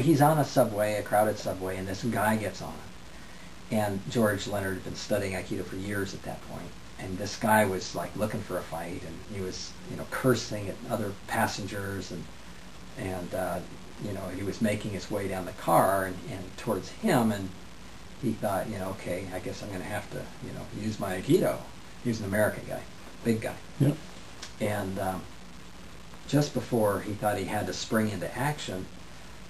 He's on a subway, a crowded subway, and this guy gets on. And George Leonard had been studying Aikido for years at that point. And this guy was like looking for a fight, and he was, you know, cursing at other passengers, and you know, he was making his way down the car and towards him, and he thought, you know, okay, I guess I'm going to have to, you know, use my Aikido. He was an American guy, big guy. Yep. And just before he thought he had to spring into action,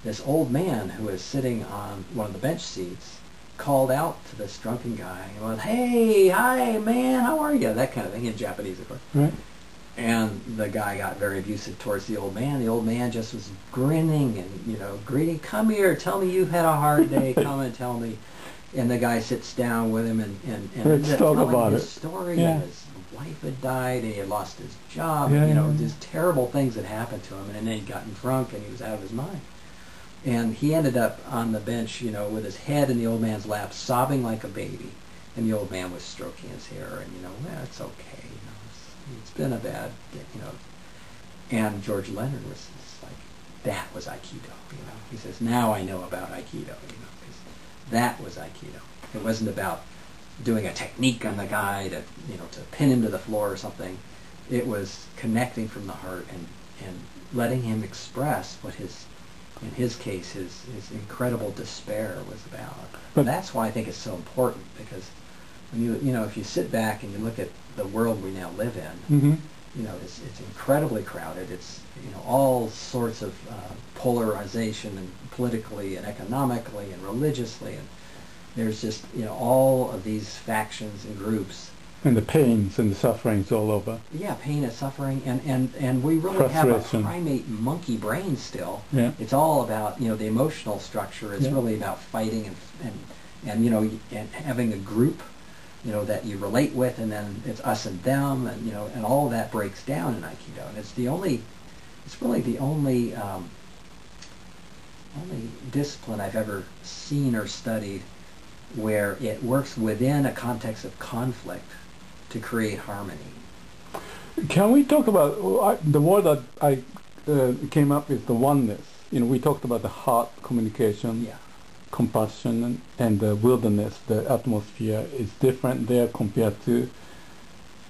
this old man who was sitting on one of the bench seats called out to this drunken guy and went, "Hey, hi, man, how are you?" That kind of thing, in Japanese, of course. Right. And the guy got very abusive towards the old man. The old man just was grinning and, you know, greeting, "Come here, tell me you've had a hard day, come and tell me." And the guy sits down with him and talk about his story. Yeah. His wife had died, and he had lost his job, yeah, and, you know, yeah, just terrible things had happened to him, and then he'd gotten drunk and he was out of his mind. And he ended up on the bench, you know, with his head in the old man's lap, sobbing like a baby. And the old man was stroking his hair, and, you know, well, it's okay, you know, it's been a bad, you know. And George Leonard was like, that was Aikido, you know. He says, now I know about Aikido, you know, because that was Aikido. It wasn't about doing a technique on the guy to, you know, to pin him to the floor or something. It was connecting from the heart and letting him express what his, in his case, his incredible despair was about. But that's why I think it's so important, because when you know, if you sit back and you look at the world we now live in, mm-hmm, you know, it's incredibly crowded. It's, you know, all sorts of polarization, and politically and economically and religiously, and there's just, you know, all of these factions and groups. And the pains and the sufferings all over. Yeah, pain and suffering, and we really have a primate monkey brain still. Yeah. It's all about, you know, the emotional structure. It's, yeah, really about fighting and you know, and having a group, you know, that you relate with, and then it's us and them, and, you know, and all of that breaks down in Aikido. And it's the only, it's really the only discipline I've ever seen or studied where it works within a context of conflict to create harmony. Can we talk about the word that I came up with, the oneness? You know, we talked about the heart communication, yeah, compassion, and the wilderness. The atmosphere is different there compared to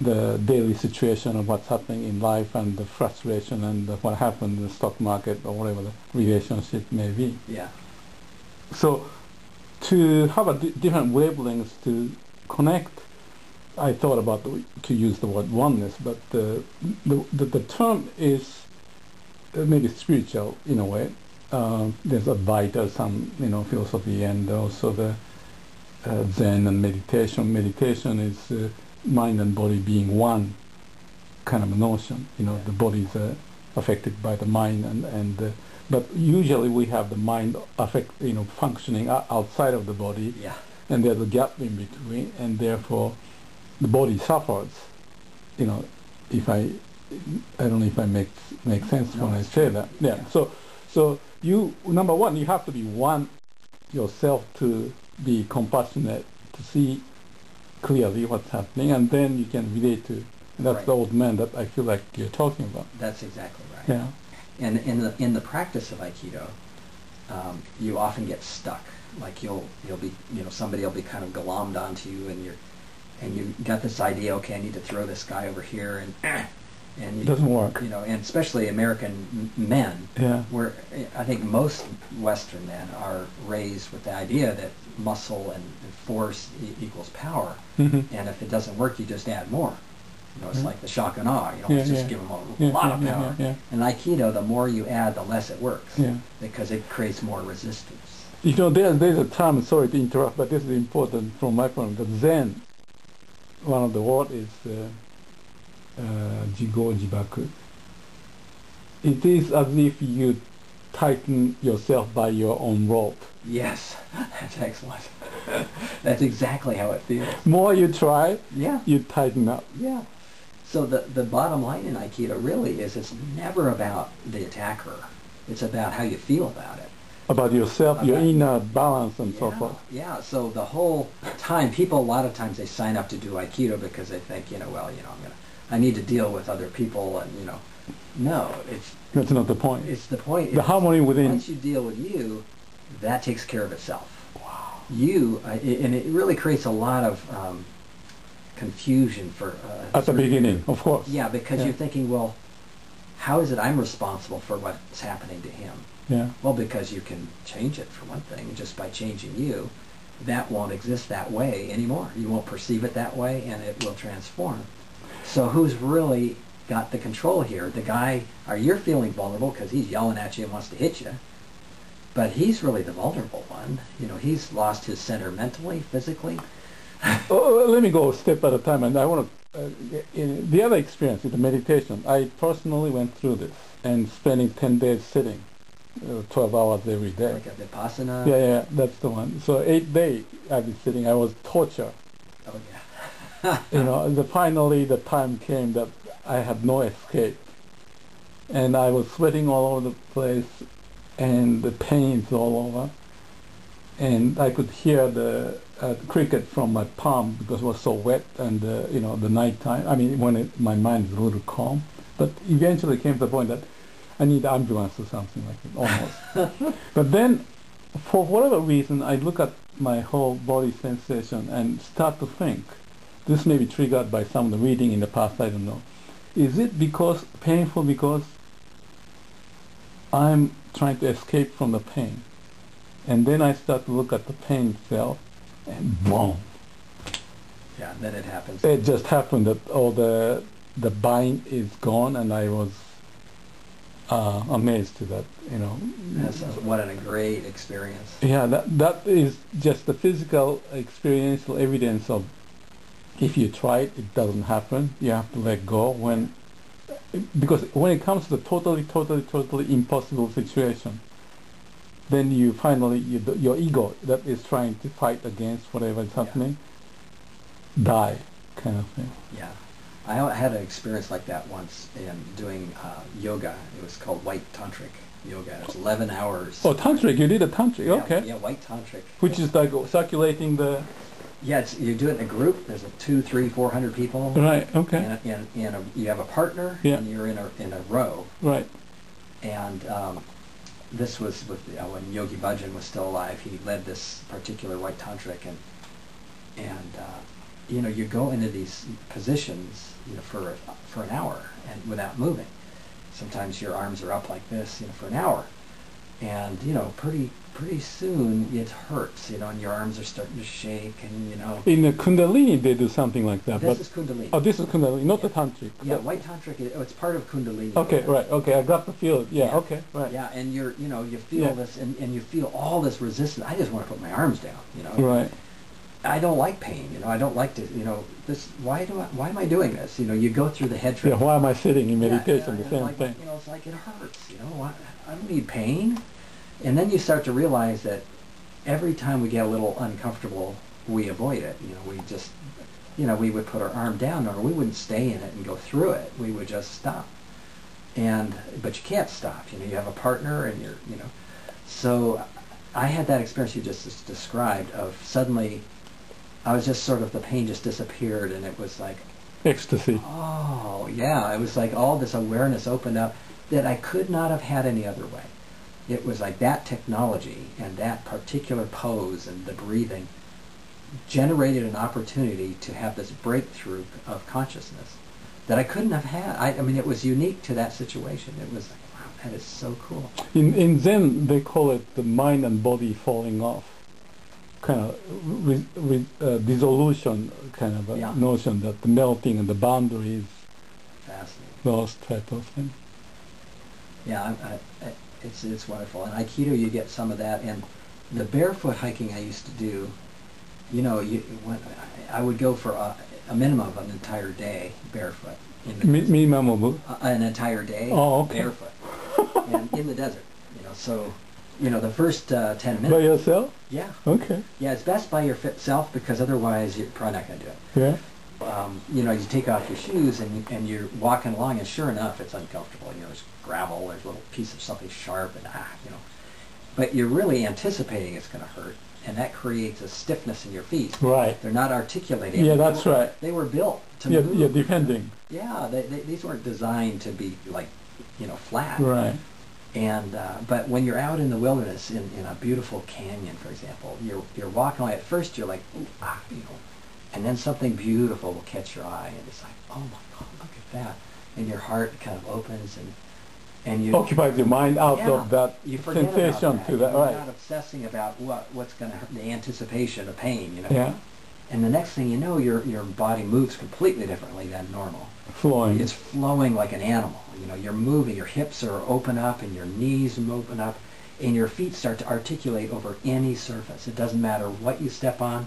the daily situation of what's happening in life, and the frustration and the, what happened in the stock market or whatever the relationship may be. Yeah. So to have a different wavelengths to connect, I thought about to use the word oneness, but the term is maybe spiritual in a way. There's Advaita, some, you know, philosophy, and also the Zen and meditation. Meditation is mind and body being one kind of notion. You know, the body is affected by the mind, and but usually we have the mind you know, functioning outside of the body, yeah, and there's a gap in between, and therefore the body suffers. You know, if I don't know if I make sense, no, when I say that. Yeah. Yeah. So you, number one, you have to be one yourself to be compassionate, to see clearly what's happening, and then you can relate to. That's right. The old man that I feel like you're talking about. That's exactly right. Yeah. And in the practice of Aikido, you often get stuck. Like you'll be, you know, somebody will be kind of glommed onto you, and you got this idea, okay, I need to throw this guy over here, and it doesn't work. You know, and especially American men, yeah, where I think most Western men are raised with the idea that muscle and force equals power, mm-hmm, and if it doesn't work, you just add more. You know, it's, mm-hmm, like the shock and awe. You know, yeah, just, yeah, give them a, yeah, lot, yeah, of power. Yeah, yeah. In Aikido, the more you add, the less it works, yeah, because it creates more resistance. You know, there's a term. Sorry to interrupt, but this is important from my point. The Zen, one of the words is jigo jibaku. It is as if you tighten yourself by your own rope. Yes, that's excellent. That's exactly how it feels. More you try, yeah, you tighten up. Yeah. So the bottom line in Aikido really is, it's never about the attacker. It's about how you feel about it. About yourself, your inner balance, and, yeah, so forth. Yeah, so the whole time, people, a lot of times they sign up to do Aikido because they think, you know, well, you know, I need to deal with other people, and, you know, No, that's not the point. It's the point. The harmony within. Once you deal with you, that takes care of itself. Wow. You, and it really creates a lot of confusion for. At the beginning, of course. Yeah, because you're thinking, well, how is it I'm responsible for what's happening to him? Yeah. Well, because you can change it, for one thing, just by changing you. That won't exist that way anymore. You won't perceive it that way, and it will transform. So who's really got the control here? The guy, or you're feeling vulnerable because he's yelling at you and wants to hit you, but he's really the vulnerable one. You know, he's lost his center mentally, physically. Oh, let me go a step at a time, and I want to, the other experience with the meditation, I personally went through this, and spending 10 days sitting. 12 hours every day. Like a vipassana? Yeah, yeah, that's the one. So 8 days I've been sitting, I was tortured. Oh, yeah. You know, finally the time came that I had no escape. And I was sweating all over the place, and the pains all over. And I could hear the cricket from my palm because it was so wet, and, you know, the night time. I mean, when my mind is a little calm. But eventually came to the point that I need ambulance or something like that, almost. But then, for whatever reason, I look at my whole body sensation and start to think, this may be triggered by some of the reading in the past, I don't know. Is it because painful because I'm trying to escape from the pain? And then I start to look at the pain itself, and boom. Yeah, then it happens. It just happened that all the bind is gone, and I was amazed to that, you know. That's what a great experience. Yeah, that is just the physical, experiential evidence of if you try it, it doesn't happen. You have to let go because when it comes to the totally impossible situation, then you finally, your ego that is trying to fight against whatever is happening, die, kind of thing. Yeah. I had an experience like that once in doing yoga. It was called white tantric yoga. It was 11 hours. Oh, tantric. You did a tantric. Yeah, okay. Yeah, white tantric. Which is like circulating the... Yeah, you do it in a group. There's 200, 300, 400 people. Right, okay. And you have a partner, and you're in a row. Right. And this was with, when Yogi Bhajan was still alive. He led this particular white tantric, and you know, you go into these positions, you know, for an hour and without moving. Sometimes your arms are up like this, you know, for an hour, and you know, pretty soon it hurts, you know, and your arms are starting to shake, and you know. In the Kundalini, they do something like that. This is Kundalini. Oh, this is Kundalini, not the tantric. Yeah, white tantric. It's part of Kundalini. Okay, right. Okay, I got the feel. Yeah, yeah. Okay, right. Yeah, and you feel this, and you feel all this resistance. I just want to put my arms down, you know. Right. I don't like pain, you know, I don't like to, you know, this, why am I doing this? You know, you go through the head trip. Yeah, why am I sitting in meditation, the same thing? You know, it's like it hurts, you know, I don't need pain. And then you start to realize that every time we get a little uncomfortable, we avoid it. You know, we just, you know, we would put our arm down, or we wouldn't stay in it and go through it. We would just stop. But you can't stop, you know, you have a partner and you're, you know. So I had that experience you just described of suddenly, I was just sort of, the pain just disappeared, and it was like... Ecstasy. Oh, yeah. It was like all this awareness opened up that I could not have had any other way. It was like that technology and that particular pose and the breathing generated an opportunity to have this breakthrough of consciousness that I couldn't have had. I mean, it was unique to that situation. It was like, wow, that is so cool. In Zen, they call it the mind and body falling off. Kind of dissolution kind of a notion, that the melting and the boundaries, those type of things. Yeah, it's wonderful. In Aikido you get some of that, and the barefoot hiking I used to do, you know, I would go for a minimum of an entire day barefoot. Minimum of? An entire day barefoot. And in the desert, you know, so... You know, the first 10 minutes. By yourself? Yeah. Okay. Yeah, it's best by your self, because otherwise you're probably not going to do it. Yeah. You know, you take off your shoes and you're walking along, and sure enough, it's uncomfortable. You know, there's gravel, there's a little piece of something sharp, and you know. But you're really anticipating it's going to hurt, and that creates a stiffness in your feet. Right. They're not articulating. Yeah, that's right. They were built to move. Yeah, depending. Yeah, these weren't designed to be like, you know, flat. Right. And but when you're out in the wilderness, in a beautiful canyon, for example, you're walking away. At first, you're like, ooh, ah, you know, and then something beautiful will catch your eye, and it's like, oh my God, look at that, and your heart kind of opens and you occupy your mind out of that sensation to that, right? You're not obsessing about what's going to hurt, the anticipation of pain, you know. Yeah. And the next thing you know, your body moves completely differently than normal. Flowing. It's flowing like an animal. You know, you're moving. Your hips are open up, and your knees open up, and your feet start to articulate over any surface. It doesn't matter what you step on;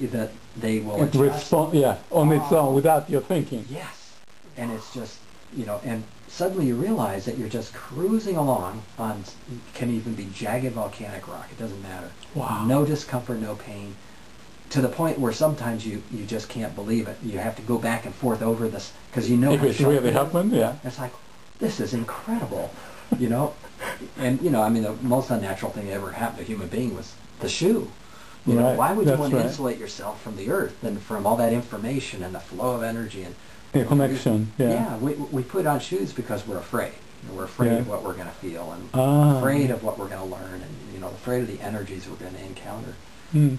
that they will respond. Yeah, on its own without your thinking. Yes, and it's just, you know, and suddenly you realize that you're just cruising along on, can even be jagged volcanic rock. It doesn't matter. Wow. No discomfort, no pain. To the point where sometimes you just can't believe it. You have to go back and forth over this because you know it's really happened. Yeah, it's like, this is incredible, you know. And you know, I mean, the most unnatural thing that ever happened to a human being was the shoe. You know, why would you want to insulate yourself from the earth and from all that information and the flow of energy and the connection? Yeah, we put on shoes because we're afraid. You know, we're afraid of what we're going to feel and afraid of what we're going to learn and, you know, afraid of the energies we're going to encounter. Mm.